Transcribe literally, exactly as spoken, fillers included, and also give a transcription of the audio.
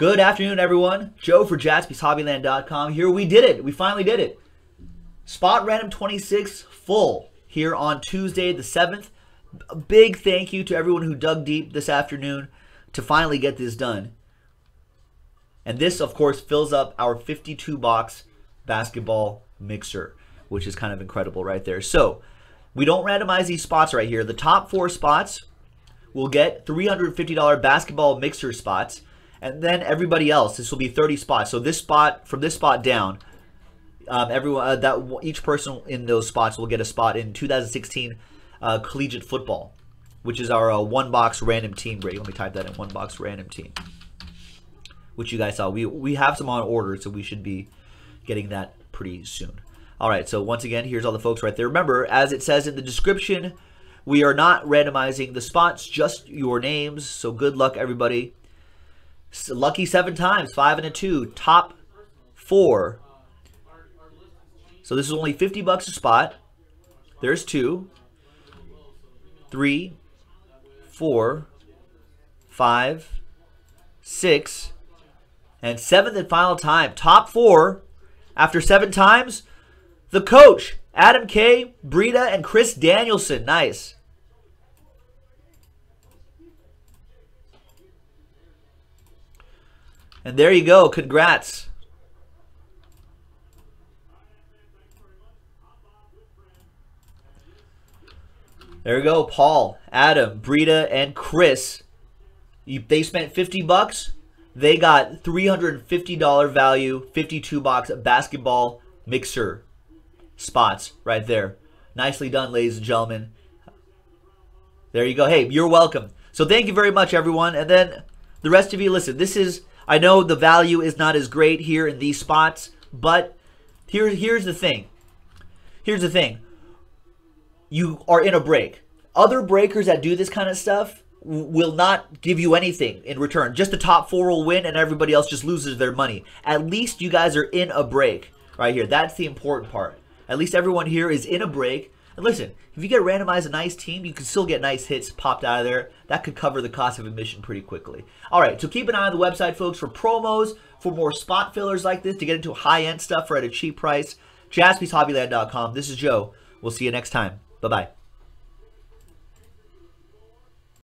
Good afternoon, everyone. Joe for Jaspys Hobby Land dot com here. We did it. We finally did it. Spot Random twenty-six full here on Tuesday the seventh. A big thank you to everyone who dug deep this afternoon to finally get this done. And this, of course, fills up our fifty-two box basketball mixer, which is kind of incredible right there. So we don't randomize these spots right here. The top four spots will get three hundred fifty dollar basketball mixer spots. And then everybody else, this will be thirty spots. So this spot, from this spot down, um, everyone uh, that each person in those spots will get a spot in two thousand sixteen uh, collegiate football, which is our uh, one-box random team break. Let me type that in, one-box random team, which you guys saw. We, we have some on order, so we should be getting that pretty soon. All right, so once again, here's all the folks right there. Remember, as it says in the description, we are not randomizing the spots, just your names. So good luck, everybody. Lucky seven times, five and a two, top four. So this is only fifty bucks a spot. There's two, three, four, five, six, and seventh and final time. Top four, after seven times, the coach, Adam K, Brita, and Chris Danielson. Nice. And there you go. Congrats. There you go. Paul, Adam, Brita, and Chris. You, they spent fifty bucks. They got three hundred fifty dollar value, fifty-two box basketball mixer spots right there. Nicely done, ladies and gentlemen. There you go. Hey, you're welcome. So thank you very much, everyone. And then the rest of you, listen, this is... I know the value is not as great here in these spots, but here, here's the thing. Here's the thing. You are in a break. Other breakers that do this kind of stuff will not give you anything in return. Just the top four will win and everybody else just loses their money. At least you guys are in a break right here. That's the important part. At least everyone here is in a break. And listen, if you get randomized a nice team, you can still get nice hits popped out of there. That could cover the cost of admission pretty quickly. All right, so keep an eye on the website, folks, for promos, for more spot fillers like this, to get into high-end stuff for at a cheap price. Jaspys Hobby Land dot com. This is Joe. We'll see you next time. Bye-bye.